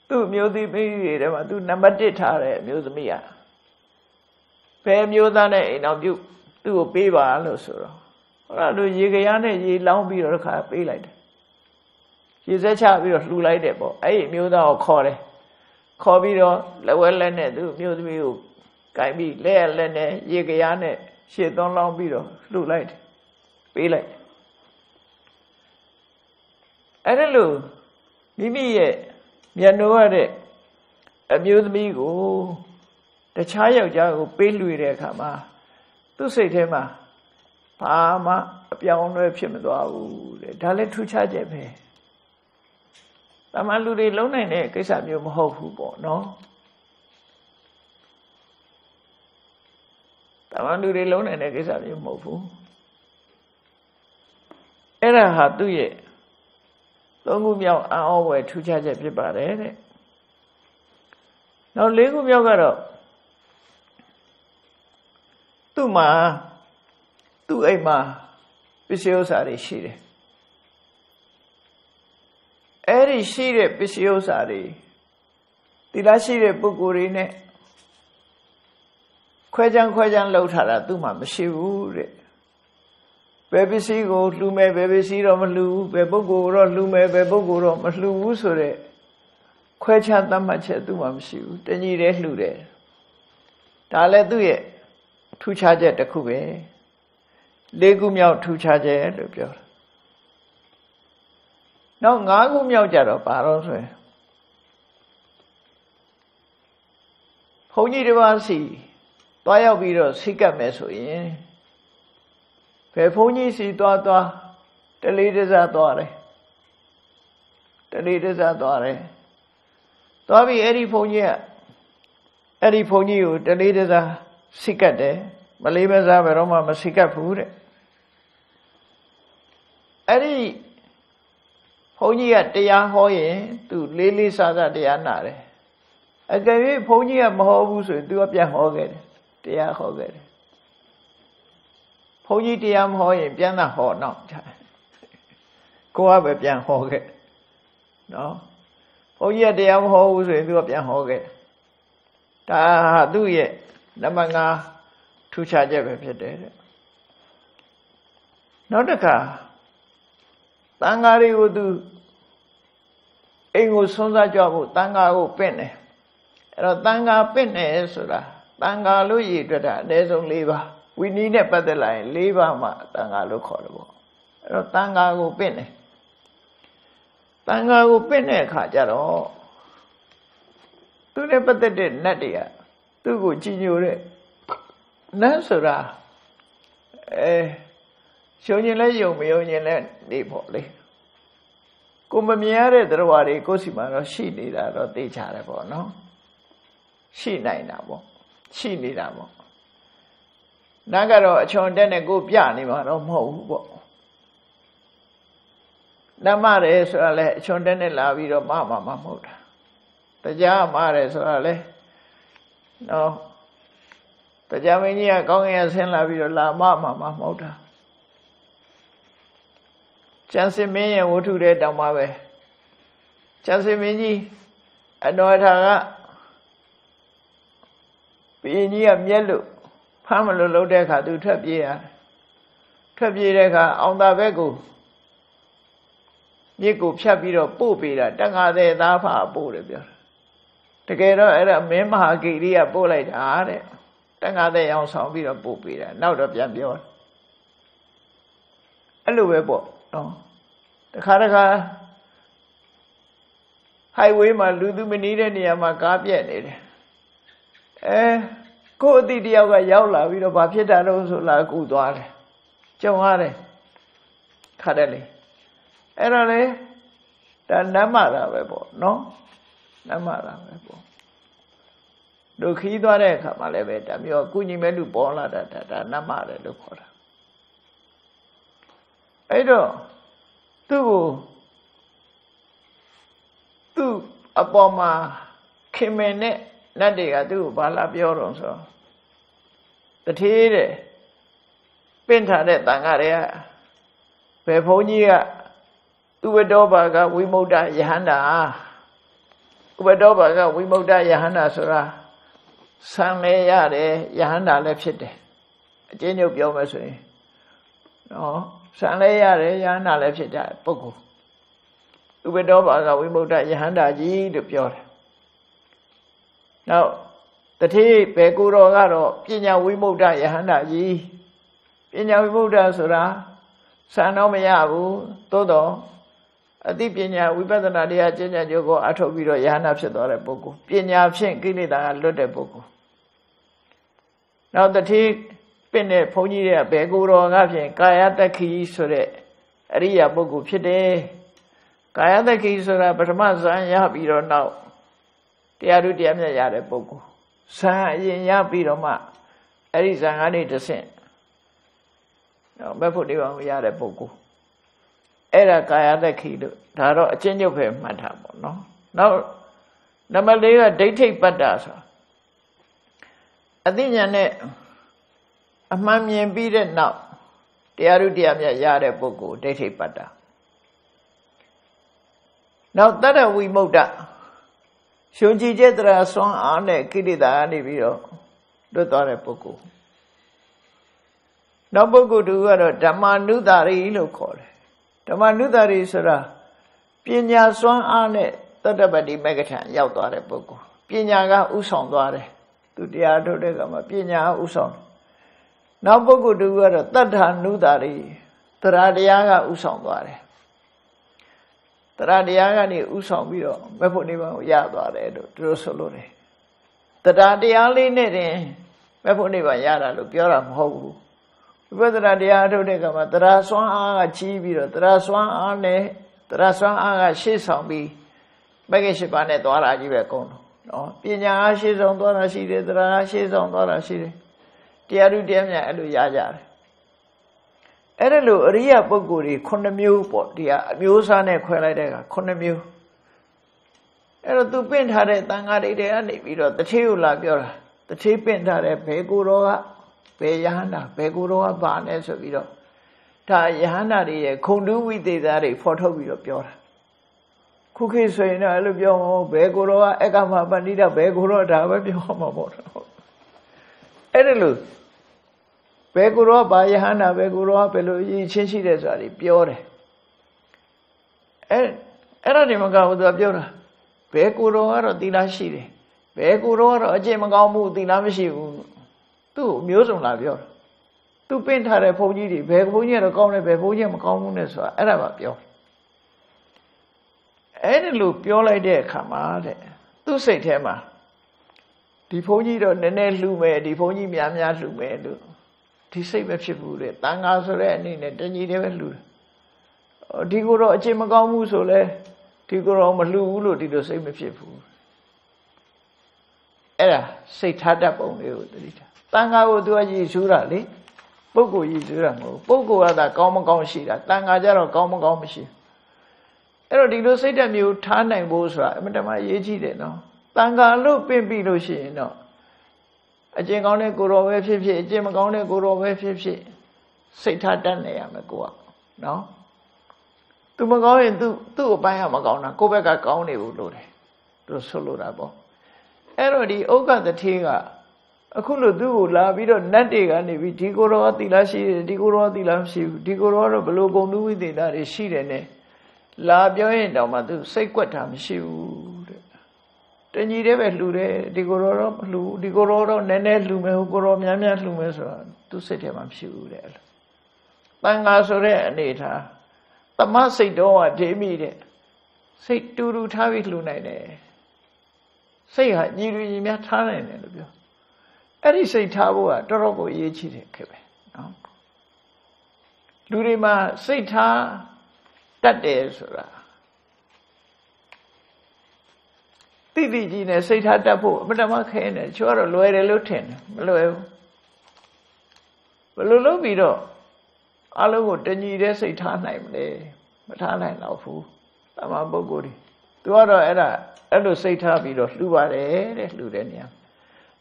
Do music me, do number data, music me. Pay music in a duke, do a baby and loser. Or do Yigayane, ye long beer or car be like. She's a child with blue light, eh, mute or call. Corbino, Lawel Lene, do mute me, guy me, Lair Lene, Yigayane, she don't long beer, blue light. Be like. I don't know. Mimi, you know it. Amuse me, go. The child will pay Louis Kama. Do say to him. Pama, a young Russian dog, darling to charge me. The man who is lonely, I guess I'm your hope, no? The man who is lonely, I guess I'm your hope. Era hard to ye. Longum young are always to charge everybody. Now, Legum young up. Tuma. Tu Emma, Pisiosa de Shire. Eri Shire Pisiosa de Dilashire Bukurine. Quajan Lotara, Duma, Mishivure. Baby Sigo, Lume, Baby Siromalu, Bebogoro, Lume, Bebogoro, Maslu Usure. Quajan Damacha, Duma, Mishu, then you relude. Dale do it. Two charges the cube. Legum out two charges. No, Nagum out of Barons. Honey Devasi, Baya Viro, Sika Mesoy. Peponi si Dada, the leaders are Dore. The leaders are Dore. Dobby Eriponia, Eriponio, the leaders are Sika de. Malibas are Roma Masika food. Any pony at the Yahoe to Lily Sada de Anare. I gave pony at Mahovus to up Yahoget, the Yahoget. Pony de Amhoe, Piana Ho, no. Go up a Pian Hoget. No. Pony at the Amhovus to up Yahoget. Ta do ye, Namanga. Two charges of dead. Not a car. Tangari would do Ego Sonda job, Tanga will penne. And a Tanga penne, Sura. Tanga Louis, there's only labor. We need a better line, labor, ma, Tanga look horrible. And a Tanga will penne. Tanga will penne, Kajaro. To never the dead, Nadia. To go chinure. No, sir. Show you let you me on your land, deeply. Cumbamiare, the worry, Cosima, she need a roticharapo, no? She nainabo. She needabo. Nagaro, Chondene, go pianima, no more. Namare, Sale, Chondene, la vida, Mamma, Mahmoud. The Jamare, Sale. No. The Jamaica going as in La Villa, Mamma, Mota. Chancy Mania would do that down my way. Chancy Mini, I know it. Being near yellow, Pamela Lodeca do 12 years. 12 years on the Vego. Nico Chapiro, Poopy, Danga de Dapa, Boulder. Together at a Mema Giria Bullet are. Tanga they also be a poopy, now the Yambion. A little no. The Karaka highway, my Luduminida near my guardian. Go the Diaga Yola, with a Papita also like good water. Jomare Cadale. Erale, the Namara Webo, no? Namara Webo. Look, he don't have a levet. Your goody men do bola that Namara look for. I don't. Two Aboma came in it, Nadia do, Balabiorons. The tea Pintanet Dangaria Peponia Ubedobaga, we moved at Yahana. Ubedobaga, we moved at Yahana Sura. Sang Yade, Yahana left it. A genuine geometry. No, Sang Yade, Yahana left it at Poku. Ubedobaga, we moved at Yahana Ji to Pure. Now, the tea, Pekuro Garo, Pinya, we moved at Yahana Ji. Pinya, we moved at Sura. Sanomayabu, Todo, a deep pinya, we better not hear Jenna Jogo, Atobiro, Yanapset or a book. Pinya, Shank, Gilida, Lotte book. Now the tea, Pene, Ponia, Beguro, Gavian, Kayata Kisore, Ria Bogu, Chide, Kayata Kisora, but Mazan Yabiro now. They are the Amyade book. Sa Yabiro ma, Arizan, I need to send. No, but for the one we are a book. Era Kayada Kido, Taro, a change of him, madam. No, no, no, Malaya, they take Badasa. A dinner, a mammy and beaten now. The Arudiamia Yare Bogo, they take Bada. Now that we moved up. Shunji Jedra song on a kiddy the Anivio, the Dorepoko. No book do a Damanudari local. Damanudari sura Pinya swan on it, the Dabadi Megatan, Yautare Boko. Pinyaga Uson Dare, to the Adodegama, Pinya Uson. No book do a Tatanudari, the Radiaga Uson Dare. The Radiaga ni Uson Vio, Meponima Yadare, Drosolore. The Radiali Nere, Meponima Yara, Lupioram Hogu. Whether they are to take a Traswan Chibi, Traswan Arne, Traswan Shisambi, Bagashipanet or Ajibacon. No, Pina ashes on Dora Shiri, Drashes on Dora Shiri, Tiaru Demia and Yajar. Erelu Ria Boguri, Condemu, Potia, Musane Queladega, Condemu. Erel to paint her at Tangari and the two labiora, the tea painter at Peguro. Peyana, Peguro, Barnes, Vido. Tayana, Kundu, we did that a photo of your cookies in Alubio, Beguro, Egama, Bandida, Beguro, David, Homo. Edelu Beguro, Bayana, Beguro, Peluji, Chinchides are pure. Eradimaka with the Biora, Beguro or Dinashiri, Beguro or Jemagamu Dinamishi. Two museum labio. Two paint her a pony, Begonia, a common Begonium communist, or Arabapio. Any loop, your idea come out. Do say Tema. Depony don't name lume, depony miamia lume do. Tisave a chibude, tangas or any, and then you never lose. Diguro, a chimagamusole, Tiguro, Malu, did the same if you. Era, say Tadap only. Tanga would do a Yisura, Boku Yisura, Boku are the common Gomshira, Tanga Jaro, common Gomshi. Erodido said a new tan and Bosra, Madame Yiji, no. Tanga loop in Bidoshi, no. A Jingone Guru, a Jimagone Guru, a 50, Satane, I'm a Goa, no. To Magoy and to Bayamagona, Kobeka County would do it. Rosolurabo. Erodi Oga the Tiga. A cool do la video Nanti and if we Digoro Tilashi, Digoro Tilamshi, Digoro Belogo knew with it, a sheet and a labio and Amadu, say quatam shoot. Then you never lure, Digoro, Digoro, Nene Lume, Goro, Yamia Lumes, to set him up shoot. Bangasore and Eta. The Masi doa, they meet it. Say two root habit lunine. Say, you mean your talent. Any say Tabua, Dorobo Yichi, no? Lurima, Sita, that is right. Tidijina, Sita Tapu, Madamakan, Chora, Loire Lutin, Malo Vido, Alu, Denida, Sita, name, Matana, and Alfu, Amaboguri, Tu ada ada, ada seita biru luar eh luar ni.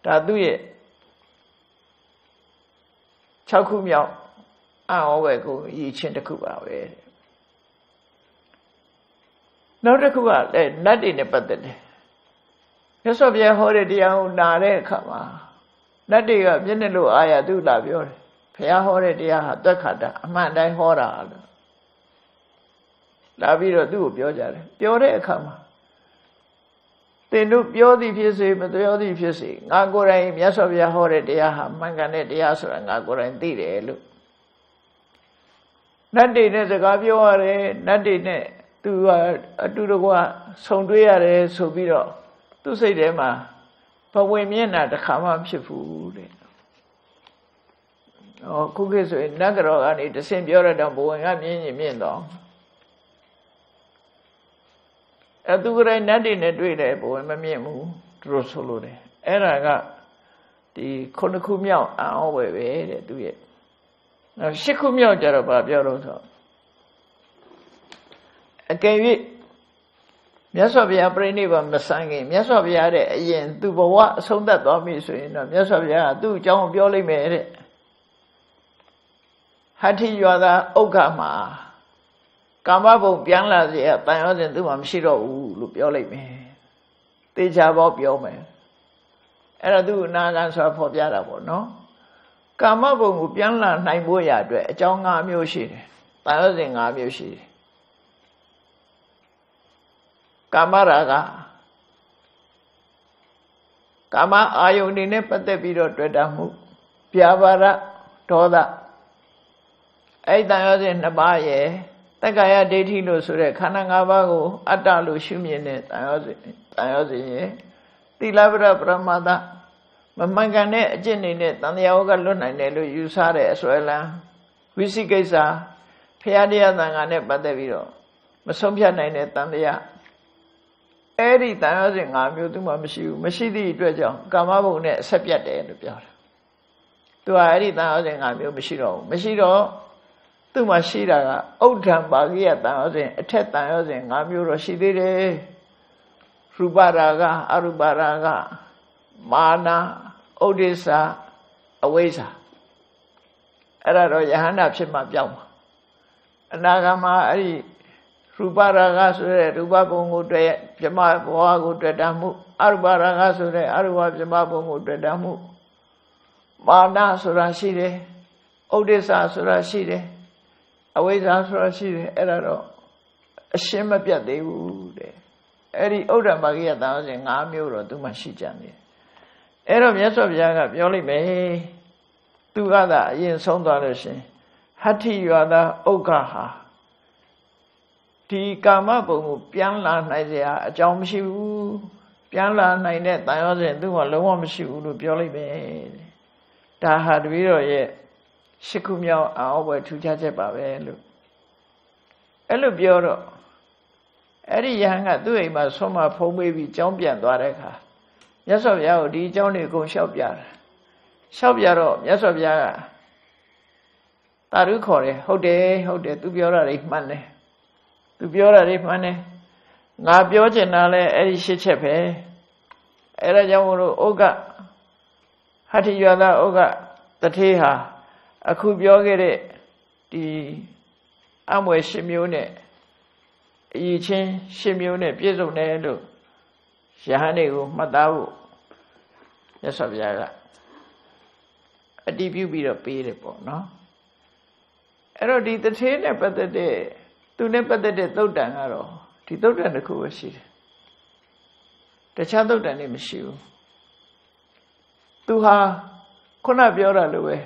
Tapi tu ye, cakup yang awal aku icin tak kuat awal. Nada kuat, nanti ni penting. Esok dia hari dia naik kama, nanti kalau jenis lu ayat tu dah biar. Pihak hari dia hati kada, mana hari ada. Tapi lo tu biar jadi, biar ekam. Tenu biar di fizik, ngakurai biasa biar hari dia ham, makanan dia seorang ngakurai tidak elu. Nanti ni sekarang biar hari, nanti ni tu tu gua songdui hari sobiro, tu sejauh mana, pemimpin ada kamam siful. Oh, kuki so negara ini desen biar ada bukan kami ni mian. Atu kerana nanti nanti dia boleh memihmu terus solo deh. Eraga di kono kumiau awal beri tu ye. Si kumiau cara bahagian tu. Kini biasa biar perini bermasangi, biasa biar ada yang tu bawa sonda dami suina, biasa biar tu jauh biarli mere. Hati juaga ogama. Kamu pun biang lah dia, tanya orang tu macam siapa lupa lagi me, tiada apa biar me. Era tu nagan suap biar apa, no? Kamu pun biang lah naik buaya tu, jauh ngamil sih, tanya orang ngamil sih. Kamu raga, kamu ayun ini penting biar tu dahu, biar bara doda. Eh tanya orang nampak ye. Tengah ada di luar sura, kanan ngabago ada lu shumiene, tanya tu ye, tilabra pramada, memangkan eh jenine, tanya orang lu nanya lu yusare soalan, visi kaisa, piadia tangane pada biro, mesomja nanya tanya, eri tanya tu ngambil tu masih di dua jam, kamabu ne sepiat deh tu biar, tu eri tanya tu ngambil masih roh. Tu masih raga, orang bagi atau orang tertanya orang ngambil rosidire, aruba raga, mana, odesa, awesa. Era rojahan apa sih macam? Naga mari, aruba raga sura pungutre, jemaah pungutre damu, aruba raga sura, aruba jemaah pungutre damu, mana sura sire, odesa sura sire. Awak jangan suruh sih, eraro, semua biar dewu deh. Eri orang bagi ada orang ngamil orang tu masih jadi. Erop biasa biasa biar lebih tu ada yang sondar sih. Hati ada ogah. Di kamera pun biar lah naja jam siu, biar lah naja tanya orang tu orang lewat siu tu biar lebih. Dah hari roye. Sekumnya awal tujuh jebab elu biar, eri yang itu ibu semua pemain bijang biar dua reka, ya sebab dia bijang ni kau sebab biar, ya sebab ya, tarik kore, hode tu biar arif mana, ngah biar jenale eri secebe, era jamu lu oga, hati jualah oga tertiha. Aku biar kira di amway semiune, icin semiune biasa ni tu, siapa ni aku matahu, ya sahaja. Adi biar pun, no. Eror di terus ni pada deh, tahu dah ngaro, di tahu dah aku bersih, tercakap dah ni mesiu. Tuha, kau nak biar lalu eh.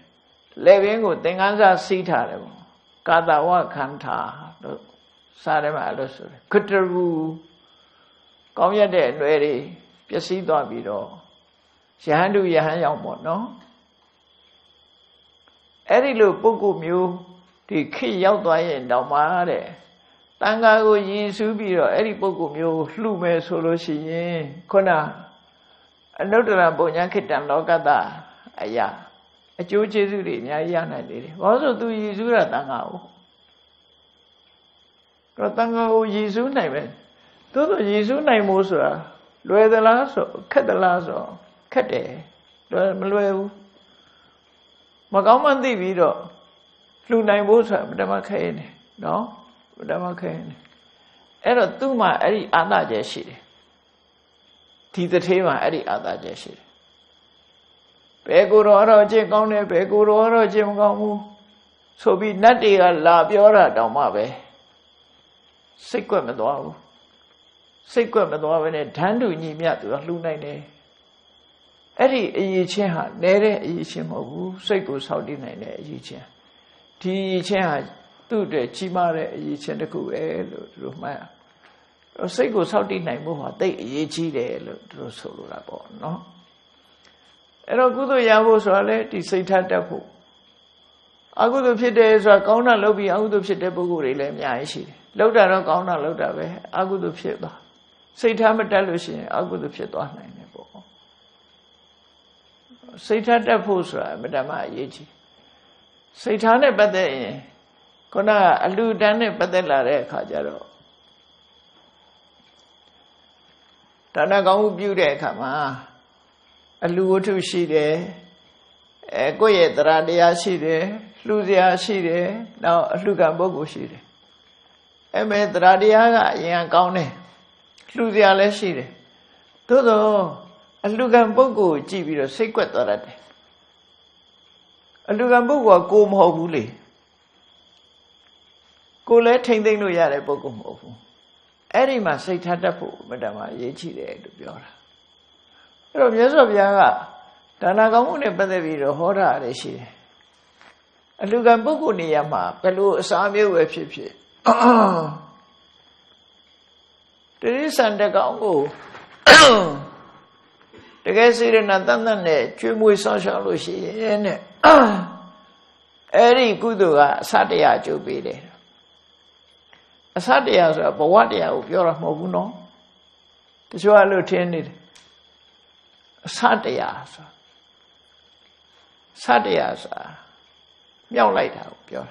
Lebengu dengan saya sita lebu, kata wah kanta, tu, sare malu suri, kuteru, Comyade very Piacido Bido. She handled Yahan no? Erilu Puku Mew, the key Yautai and Damare. Tangago Yi Subiro, Eripuku Mew, Lume Solo Shi, Kona. Another Bonyakitan Logada, Aya. A Jujuri, Yana did. Also do Yizura Tangao. Rotango Yizu name. Todo Yizu name was a Luedalazo, Catalazo, Cate, Lueu. Magoman Divido. Flu name was a Madamacane. No, Madamacane. Era Tuma, Eri Ada Jeshid. Titema, Eri Ada Jeshid. Beguro, Jacone, Beguro, Jimgamu. So be nutty a labiora, Domabe. Sequel Madua. Sequel Madua when a tandu Nimia to a lunine. Eddie Echeha, Nere Echemo, Sequel Saudine Eche. T. Echeha, do the Chimare Echenaku, Rumaya. Sequel Saudine Moha, they Eche de Rosolabo, no? And a good Yavos or let it say Tatapu. A good few days are Kona Lobby out of Shetabu Lemia. Loda no Kona Loda way, a good few. Say Tamatalus, a good few on Nebo. Say Tatapusra, Madama Yeji. Say Tane Bade Kona Alu Dane Badela Cajaro. Tanagau Beauty Kama. A to she there, a goyet radia she there, Luzia she there, now a Lugambogo she there. A met radia yan county, Luzia le she there. Todo a Lugambogo gibir a secret or a Lugambogo comb ho bully. Go let him think no yare bogum of. Any must say Tatapo, Madame Yechi de But yes, of Yaga, Tanagamune Badaviro, Hora, she. A Lugambuku Niyama, Pelu Samio Webship. There is undergongo. The guest in Nathan, Chimu Sasha Lucy, and Eri Guduga, Sadia Jubile. A Sadia's a Bawadia of Yora Moguno. The Joa Lieutenant. Satyasa. Satyasa. Meow light out, pure.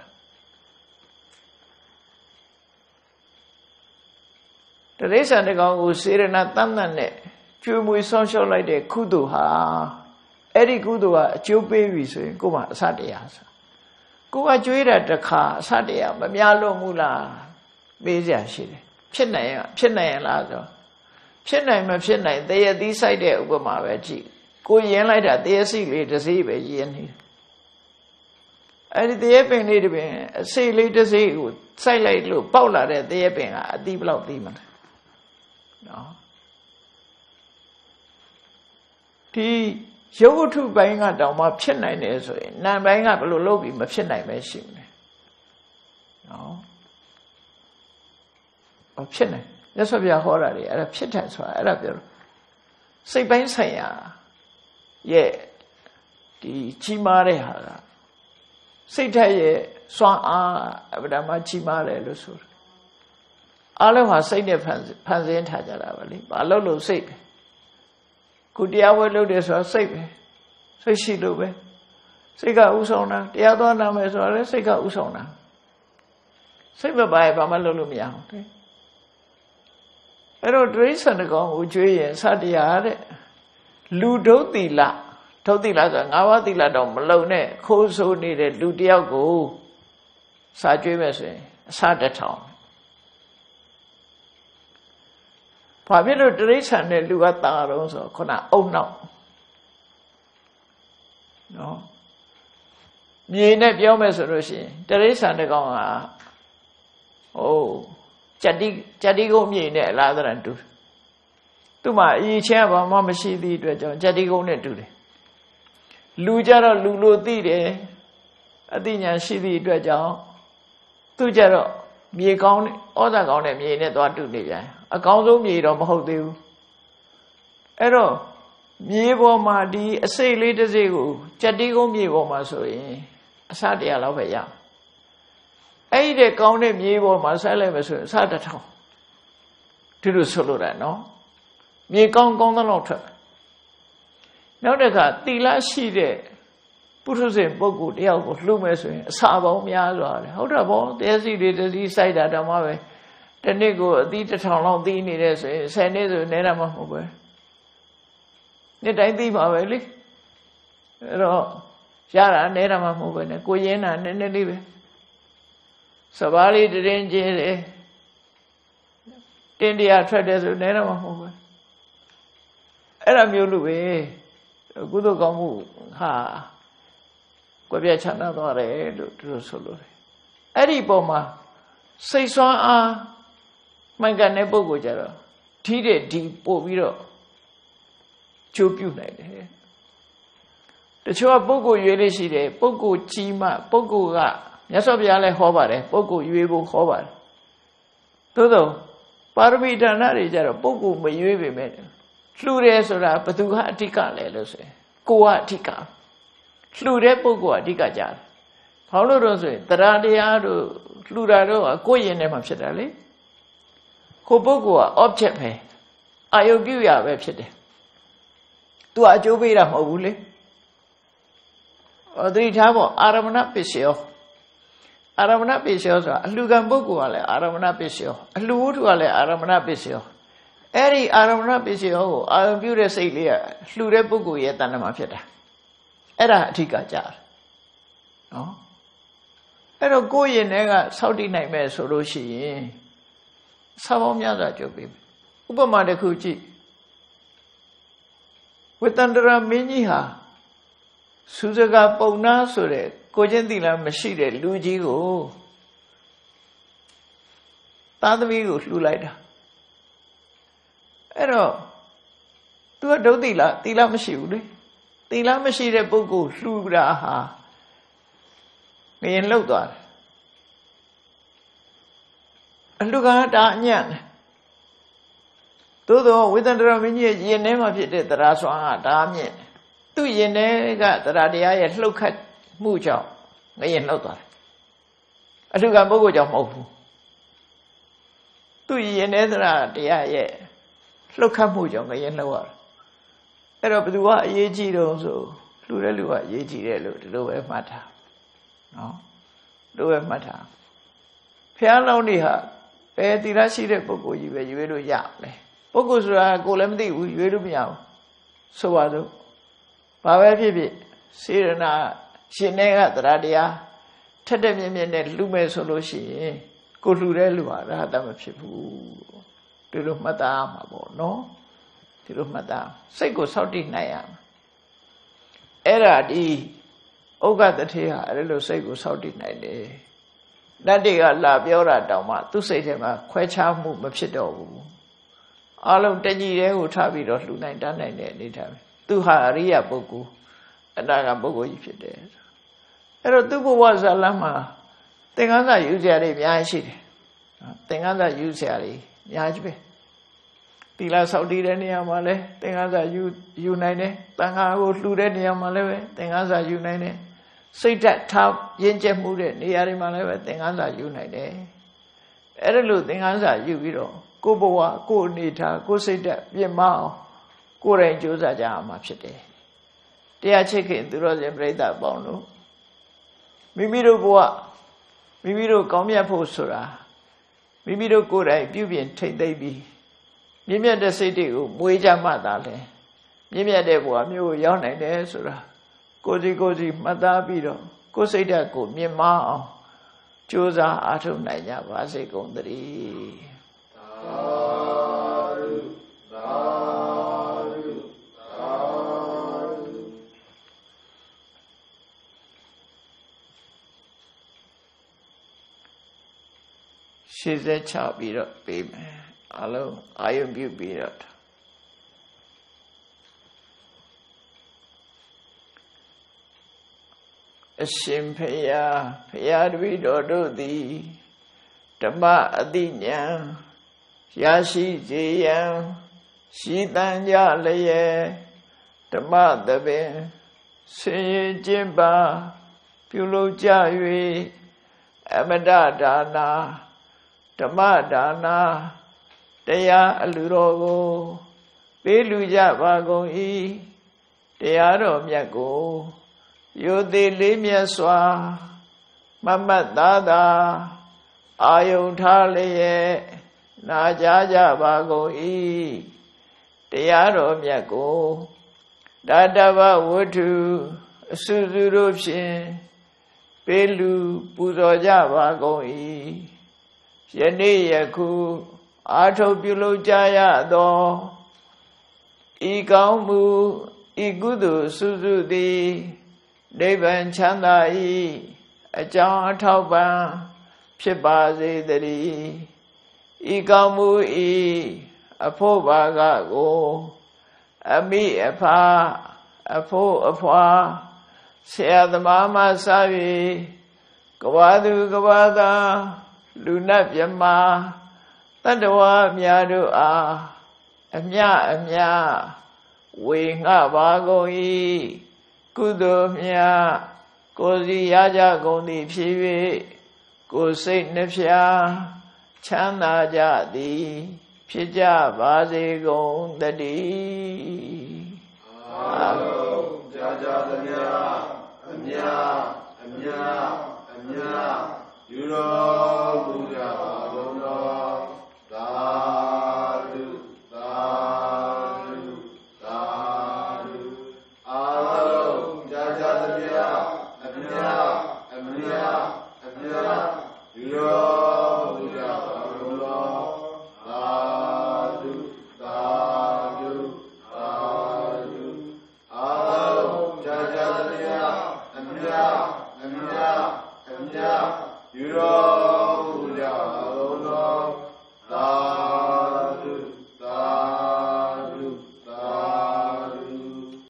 The reason the gong was Sirenatana, Chumu social like a kuduha, Eri kudua, Chu babies, Kuma Satyasa. Kuma Juira the car, Satya, Mamialo Mula, Bezia Shiri, Chennai Lazo. Chennai, they are this idea of Gomavaji. Go yen like that, they are silly to see by yen here. And the epping need to be silly to see who silent look, Paula, the epping a deep love demon. No. Tea, you go to buying a down of Chennai is not buying up a lobby, but Chennai machine. No. Of Chennai. That's what we are horror at a pit and so I love you. Say by Saya, yea, the Chimare. Say Taye, Swan Ah, Abdama Chimare Lusur. Allow say the Pansian Tajaravali, but Lolo say. Could the hour loaders or save? Say she do it. Siga Usona, the other numbers or Siga Usona. Say bye by Malolumia. I don't dress on the gong, which we and Sadia Ludotila, Totila, and Avatila don Malone, Coso needed Ludiago, Sajimes, Sadatown. Pamela dress and the Luataros or Cona, oh no. No. Me and Yomes Roshi, dress on the gong, oh. Chadigo mean it rather than do. To my each have a mamma she did, Chadigo net do. Lujaro Lulu did Adina she did, Tujaro, me gone, other gone, and me net what to do. a council made of hotel. Error, Mievoma di, a say later zego, Chadigo Mievoma so in Sadia Lavaya. Aid a county Mievoma Salavis, Sadato. To do solo that, no? Me gong gong the lotter. Now they got Tila she de Putus in Bogu, the Alpha Lumes, Sabo Miazar. How trouble, there's he did the side at Amaway. The Nego, the town of the Indians, Sanezo, Neramahobe. Net I think, Maveli Jara, Neramahobe, Guyena, and Nelive. Savali didn't jail. India tried as a Neramahobe. Eramulu, a good Gomu, ha, Gobiachana, or Solo. Eriboma, say so, ah. My God, never go there. Tide deep over. Choke you like that. The Choa Bogo Yelishide, Bogo Chima, Bogo Ga, Yasobiale Hobare, Bogo Yubu Hobar. Todo, Barbita Narija, Bogo may you be made. Clures or a Patuha Tika, let us say. Goa Tika. Clure Bogoa Tika Jar. Paulo Rose, Taradiado, Clurado, a Goyenem Shadali. Kobogoa, object pay. I will give you a website. Do I do be a mobile? Or do you have Aramana Pisio? Aramana Pisio, Lugambuguale, Aramana Pisio, Luduale, Aramana Pisio. Eri Aramana Pisio, I will be a sailor, Lurebugu yetanamapeta. Era Tika jar. No? Era Goyen, a Saudi nightmare solution. Savomia, Joby. Ubama de Kuchi. With under a miniha Suzaga Pona Sure, Cojendila Machide, Lujigo Tadavigo, Lulaida. Error to a dodilla, Tila Machide, Tila Machide Bogo, Lugraha. Me and Logar. Look at that yan. Todo with under a minute, ye name of it, the Raswa, damn it. Do ye name got the radia, look at Mujo, may not. I look at Bogojamofu. Do ye name the radia, look at Mujo, may not. And up to what ye jido so, Lurelua, ye jido, do a matter. No, do a matter. Pianonia, eh, did I see the Bogo you were you young? Bogus are golem, we will be out. So I do. Pavapi, Sirena, Chinega, Radia, Tedemian, and Lumes Oloshi, Golurelua, Radam Chipu, Tiru Madame, no? Tiru Madame, Sego Saudi Nayam. Era di Oga the Tia, Relo Sego Saudi Nay. Nadia la Biora Dama, to say them a quacha move Machido. All of Daniel would have it or Luna done any time. To Haria Bogu, and Agabogo if you did. Erotubu was a lama. Thingana usually Yashi. Thingana usually Yajbe. Tila Saudi Denia Male, Thingana Unine, Tanga would Ludenia Maleve, Thingana Unine. Say that top, Yenja Mude, Niarimaleve, Thingana Unine. Erelu Thingana Uvido. Go boa, go nita, go say that, ye mao, go ranges a jam up today. They are checking the road and break that bono. Mimido boa, Mimido comia postura, Mimido go right, beauty and take baby. Mimia de city, Muija madale, Mimia de boa, mu yon and esura. Gozi gozi, madabido, go say that go, me mao, Josa atom naya, was a gondry. Taru, taru, taru. She's a child beat up, baby. Hello, I am you beat up. A shimpaya, payad we do thee. Tama adinya. Yashi Jayam Shidanya Laye Damadabe Sinye Jimba Puloja Yui Amadadana Damadana Daya Alurogo Beluja Vagon E Dayaro Myago Yodhe Lemya Swa Mamadada Ayodha Laye Najaja Vagon E Dayaro Myago Dadava Watu Sudurupshin Belu Puroja Vagon E Yaneyaku Ato Pulojaya Do Igamu Igudu Sududi Devan Chandai Ajahn Tauban Pshibazi Dari Igamu E Apobaga Go Ami Apa Apo Apa Siadamama Savi Gavadu Gavada Luna Vyama Tadawa Myadu A Amya Amya Winga Bagoi Kudu Mya Kozi Yaja Gondi Pshivi Kosik Nipsya Chanda Jadi Pshija Vazi Gondadi Alo Jajadanya Amya Amya Amya Yuro Buddha Gondo Dadu Dadu Dadu Alo Jajadanya Amya Amya Amya Yuro you